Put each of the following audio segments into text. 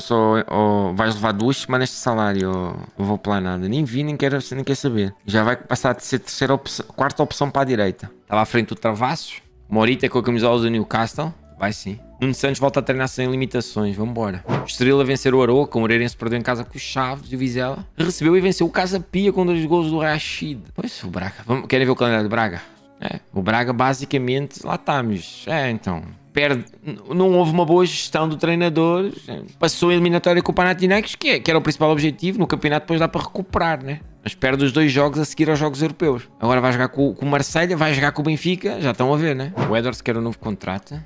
fosse ou vais levar duas semanas de salário ou não vou pular nada. Nem vi, nem quer saber. Já vai passar de ser terceira opção, quarta opção para a direita. Estava à frente do Travassos. Morita com a camisola do Newcastle. Vai sim. Muno Santos volta a treinar sem limitações. Vambora. Estrela vencer o Aroca. O Moreirense perdeu em casa com os Chaves e o Vizela. Recebeu e venceu o Casa Pia com 2 golos do Rashid. Pois, o Braga. Vamos, querem ver o calendário do Braga? É, o Braga basicamente... Lá está, mas... É, então... Perde, não houve uma boa gestão do treinador, passou a eliminatória com o Panathinaikos, que era o principal objetivo, no campeonato depois dá para recuperar, né? Mas perde os 2 jogos a seguir aos jogos europeus. Agora vai jogar com o Marselha, vai jogar com o Benfica, já estão a ver, né? O Edwards quer um novo contrato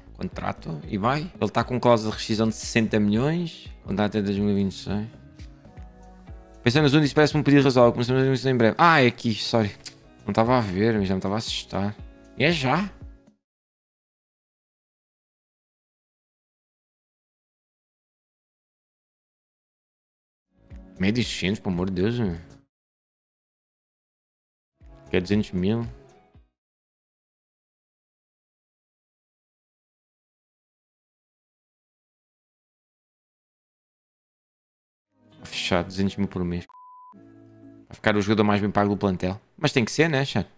e vai. Ele está com cláusula de rescisão de 60 milhões, contrato até 2026. Pensando nos isso parece-me um pedido razoável, começamos a ver isso em breve. Ah, é aqui, sorry. Não estava a ver, mas já me estava a assustar. É já? Meio de 600, pelo amor de Deus. Quer 200 mil. Vai fechar 200 mil por mês. Vai ficar o jogador mais bem pago do plantel. Mas tem que ser, né, chato?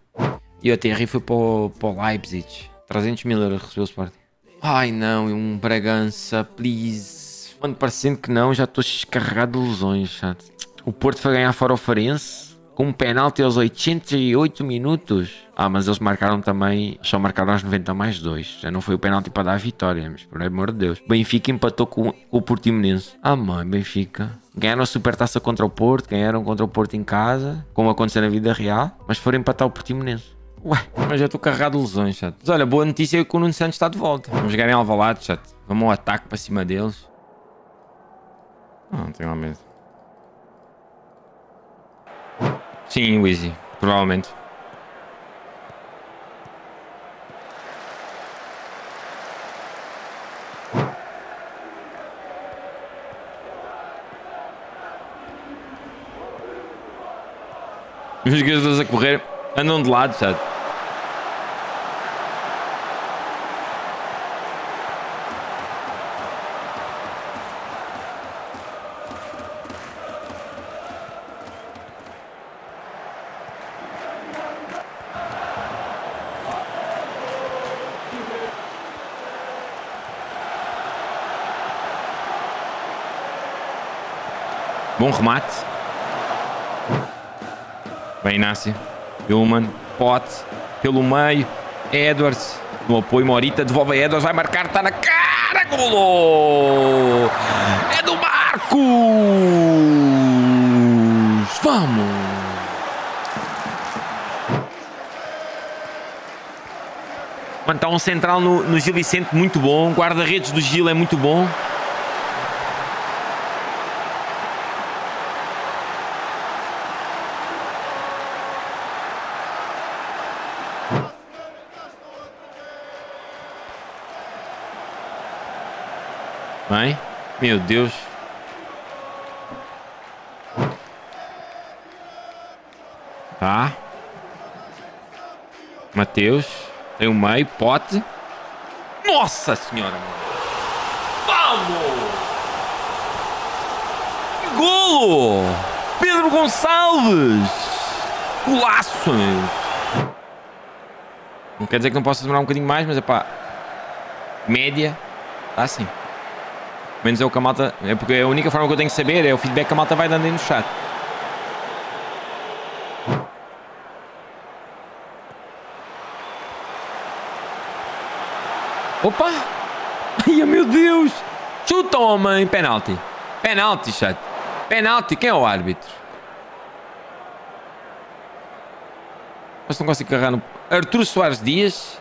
E o ATR foi para o Leipzig. 300 mil euros recebeu o Sporting. Ai não, um Bragança, please. Mano, parecendo que não, já estou descarregado de lesões, chato. O Porto foi ganhar fora o Farense, com um penalti aos 88 minutos. Ah, mas eles marcaram também, só marcaram aos 90 mais 2. Já não foi o penalti para dar a vitória, mas por amor de Deus. Benfica empatou com o Portimonense. Ah, mãe, Benfica. Ganharam a supertaça contra o Porto, ganharam contra o Porto em casa, como aconteceu na vida real, mas foram empatar o Portimonense. Ué, mas já estou carregado de lesões, chato. Mas olha, boa notícia é que o Muno Santos está de volta. Vamos jogar em Alvalade, chato. Vamos ao ataque para cima deles. Não tenho medo. Sim, o Easy, provavelmente. Os jogadores a correr andam de lado, sabe? Bom remate. Bem, Inácio. Hillman. Pote. Pelo meio. Edwards. No apoio. Morita. Devolve a Edwards. Vai marcar. Está na cara. Golo! É do Marcos! Vamos! Está um central no Gil Vicente. Muito bom. Guarda-redes do Gil é muito bom. Bem, meu Deus. Tá. Mateus. Tem o meio. Pote. Nossa senhora. Vamos! Golo! Pedro Gonçalves! Golaço, meu. Não quer dizer que não possa demorar um bocadinho mais, mas é pá. Média. Tá assim. Menos é o que a malta... É porque a única forma que eu tenho de saber é o feedback que a malta vai dando aí no chat. Opa! Ai, meu Deus! Chuta, homem! Penalti! Penalti, chat! Penalti! Quem é o árbitro? Mas não consigo carregar no... Arthur Soares Dias?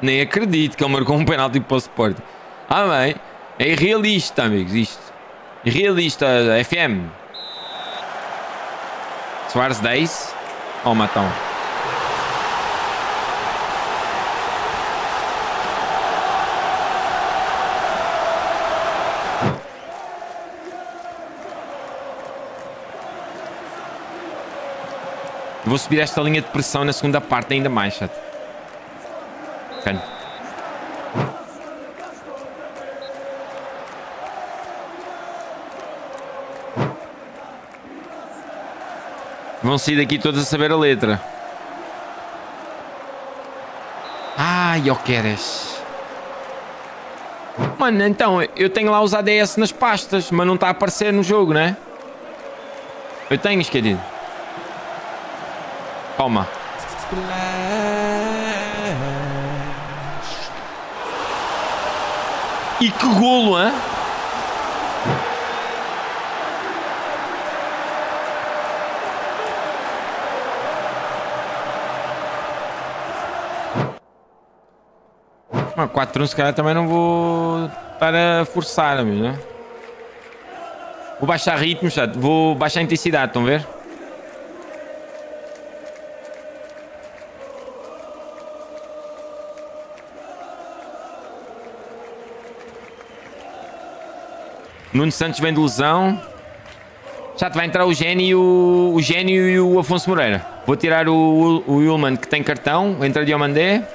Nem acredito que ele marcou um penalti para o Sporting. Ah, bem... É irrealista, amigos, isto. Irrealista, FM. Soares 10. Ó, Matão. Vou subir esta linha de pressão na segunda parte ainda mais, chat. Canho. Vão sair daqui todos a saber a letra. Ai, ó queres. Mano, então, eu tenho lá os ADS nas pastas, mas não está a aparecer no jogo, né? Eu tenho, esquecido. Toma. E que golo, hein? Ah, 4-1 se calhar também não vou estar a forçar, amigo, né? Vou baixar ritmo, chato. Vou baixar a intensidade, estão a ver? Nuno Santos vem de lesão. Chato, vai entrar o Gênio e o Gênio e o Afonso Moreira. Vou tirar o Ullmann, que tem cartão. Entra Diomandé.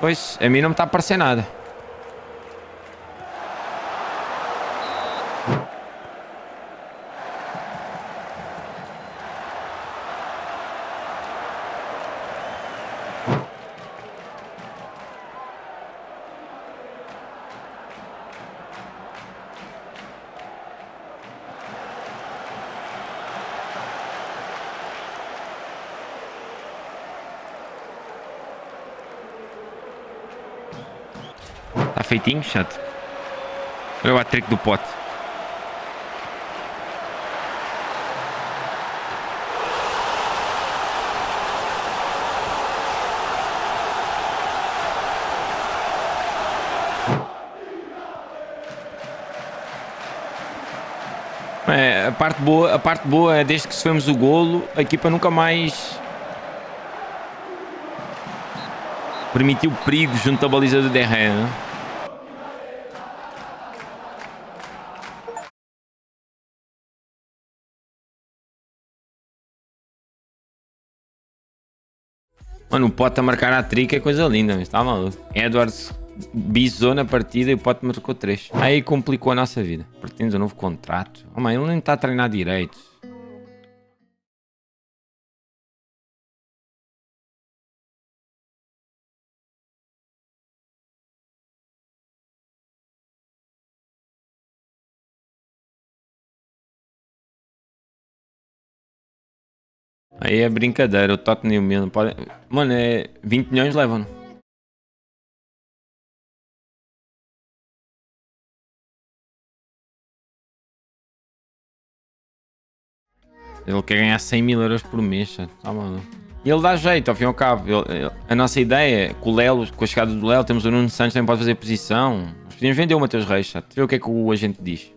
Pois, a mim não me está a aparecer nada. Feitinho, chato. Olha o hat-trick do Pote. É, a parte boa é desde que sofremos o golo, a equipa nunca mais permitiu perigo junto à baliza do Rennes. Mano, o Pote a marcar a trica é coisa linda, mas tá maluco. Edwards bisou na partida e o Pote marcou 3. Aí complicou a nossa vida. Pretende um novo contrato. Oh, mãe, ele nem está a treinar direito. Aí é brincadeira, o Tottenham mesmo. Mano, é 20 milhões levam-no. Ele quer ganhar 100 mil euros por mês, tá maluco. E ele dá jeito, ao fim e ao cabo. A nossa ideia é, com o Lelo, com a chegada do Lelo, temos o Nuno Santos, também pode fazer posição. Nós podíamos vender o Matheus Reis, vê o que é que o agente diz.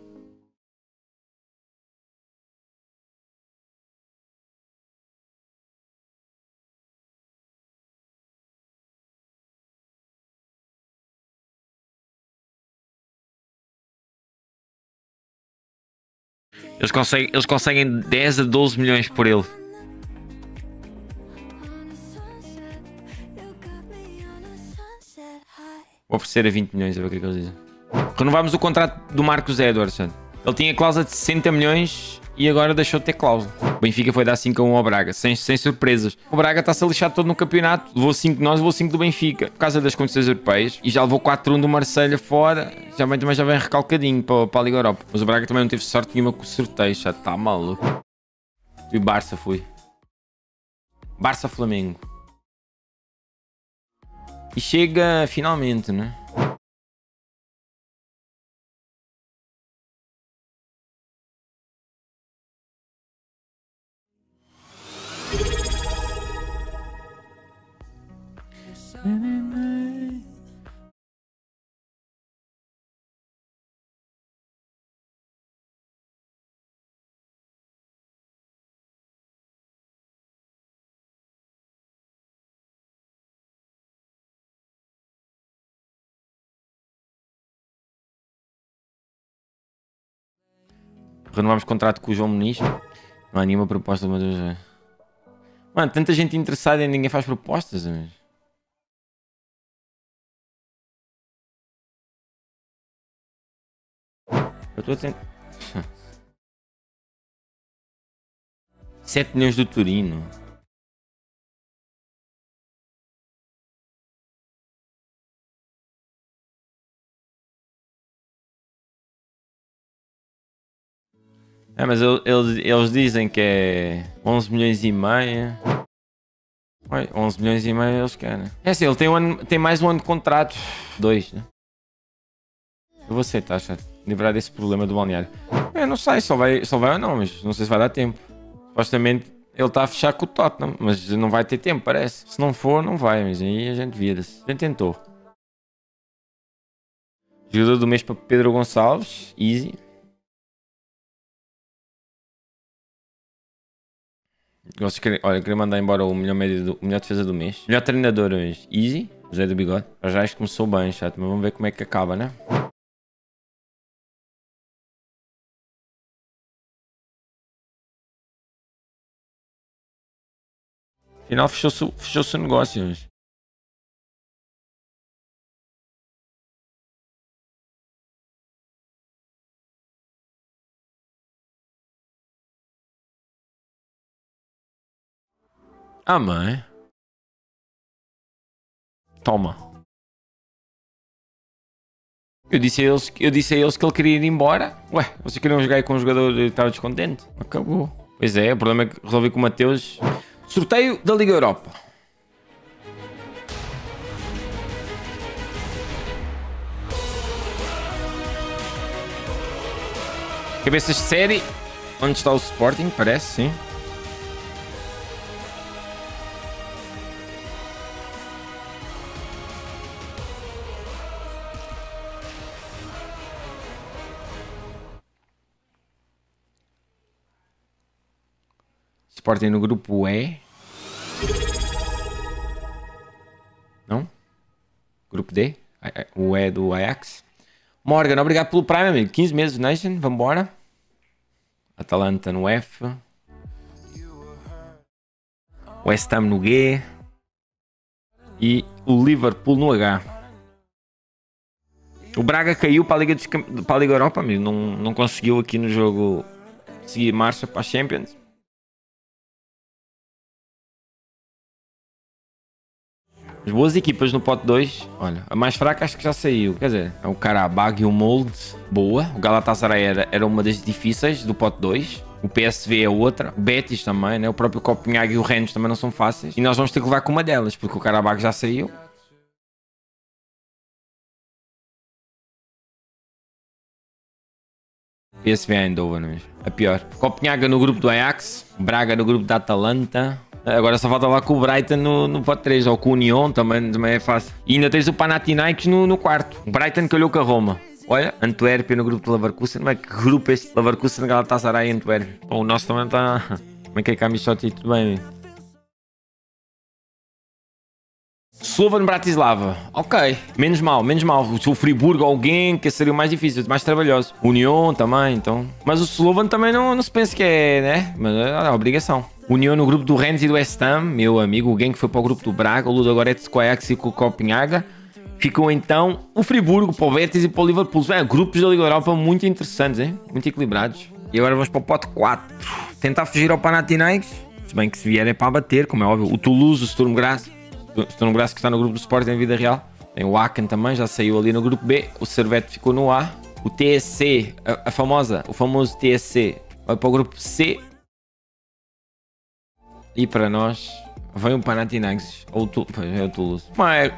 Eles conseguem 10 a 12 milhões por ele. Vou oferecer a 20 milhões, a ver o que é que eles dizem. Renovámos o contrato do Marcos Edwards. Ele tinha cláusula de 60 milhões e agora deixou de ter cláusula. O Benfica foi dar 5-1 ao Braga, sem surpresas. O Braga está-se a lixar todo no campeonato. Levou 5 de nós, levou 5 do Benfica. Por causa das condições europeias. E já levou 4-1 do Marselha fora. Já vem recalcadinho para a Liga Europa. Mas o Braga também não teve sorte nenhuma com o sorteio. Já está maluco. E o Barça foi. Barça-Flamengo. E chega finalmente, né? Renovámos contrato com o João Muniz. Não há nenhuma proposta, mas hoje... Mano, tanta gente interessada e ninguém faz propostas, amigo. Eu estou a tentar. 7 milhões do Turino. É, mas eles dizem que é 11,5 milhões. Ué, 11,5 milhões eles querem. É assim, ele tem, tem mais um ano de contrato. 2, né? Eu vou aceitar, já. Livrar desse problema do balneário. É, não sei, só vai ou não, mas não sei se vai dar tempo. Supostamente ele está a fechar com o Tottenham, mas não vai ter tempo, parece. Se não for, não vai, mas aí a gente vira-se. A gente tentou. Jogador do mês para Pedro Gonçalves, easy. Olha, eu queria mandar embora o melhor defesa do mês. Melhor treinador hoje, easy. José do Bigode. Já isto começou bem, chato, mas vamos ver como é que acaba, né? Afinal, fechou-se o negócio hoje. Ah, mãe. Toma. Eu disse a eles que ele queria ir embora. Ué, vocês queriam jogar aí com um jogador que estava descontente? Acabou. Pois é, o problema é que resolvi com o Mateus. Sorteio da Liga Europa. Cabeças de série. Onde está o Sporting? Parece, sim. Sporting no grupo E. Não? Grupo D. O E do Ajax. Morgan, obrigado pelo Prime, amigo. 15 meses, Nation. Vambora. Atalanta no F. West Ham no G. E o Liverpool no H. O Braga caiu para a Liga Europa, amigo. Não conseguiu aqui no jogo seguir marcha para a Champions. As boas equipas no pote 2. Olha, a mais fraca acho que já saiu. Quer dizer, é o Carabag e o Molde. Boa. O Galatasaray era uma das difíceis do pote 2. O PSV é outra. O Betis também, né? O próprio Copenhague e o Rennes também não são fáceis. E nós vamos ter que levar com uma delas, porque o Carabag já saiu. PSV é Eindhoven, não é mesmo? A pior. Copenhague no grupo do Ajax. Braga no grupo da Atalanta. Agora só falta lá com o Brighton no pote 3, ou com o Union, também é fácil. E ainda tens o Panathinaikos no quarto. O Brighton que olhou com a Roma. Olha, Antuérpia no grupo de Leverkusen. Como é que grupo este? Leverkusen, Galatasaray e Antuérpia. O nosso também está... Como é que é Camisotti? Tudo bem? Slovan Bratislava. Ok. Menos mal. O Friburgo ou o Genk, que seria o mais difícil, mais trabalhoso. Union também, então... Mas o Slovan também não se pensa que é, né? Mas é obrigação. União no grupo do Rennes e do West Ham, meu amigo. O Genk foi para o grupo do Braga. O Ludo agora é de Ajax e com o Copenhaga. Ficou então o Friburgo, para o Betis e para o Liverpool. É, grupos da Liga Europa muito interessantes, hein? Muito equilibrados. E agora vamos para o pote 4. Tentar fugir ao Panathinaikos. Se bem que se vier é para bater, como é óbvio. O Toulouse, o Sturm Graz. O Sturm Graz que está no grupo do Sporting em vida real. Tem o Aken também, já saiu ali no grupo B. O Servette ficou no A. O TSC, o famoso TSC, vai para o grupo C. E para nós, vem o Panathinaikos ou o Toulouse. Mas é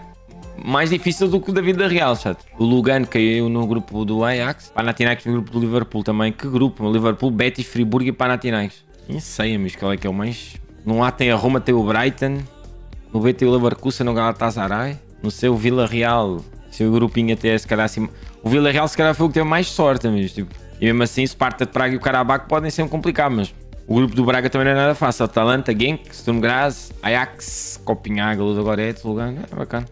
mais difícil do que o da vida real, chato. O Lugano caiu no grupo do Ajax. Panathinaikos no grupo do Liverpool também. Que grupo? O Liverpool, Betis, Friburgo e Panathinaikos. Não sei, amigos, qual é que é o mais... No A tem a Roma, tem o Brighton. No B tem o Leverkusen, no Galatasaray. No C o Vila Real. Seu grupinho até, se calhar, assim... O Vila Real, se calhar, foi o que teve mais sorte, amigos. Tipo. E mesmo assim, o Sparta de Praga e o Carabag podem ser complicados, mas... O grupo do Braga também não é nada fácil. Atalanta, Genk, Sturm Graz, Ajax, Copenhague, Ludo agora é de lugar. É bacana.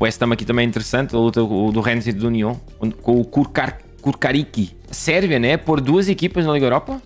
O West Ham aqui também é interessante. A luta do Rennes e do Union. Com o Kurkariki. A Sérvia, né? Pôr duas equipas na Liga Europa?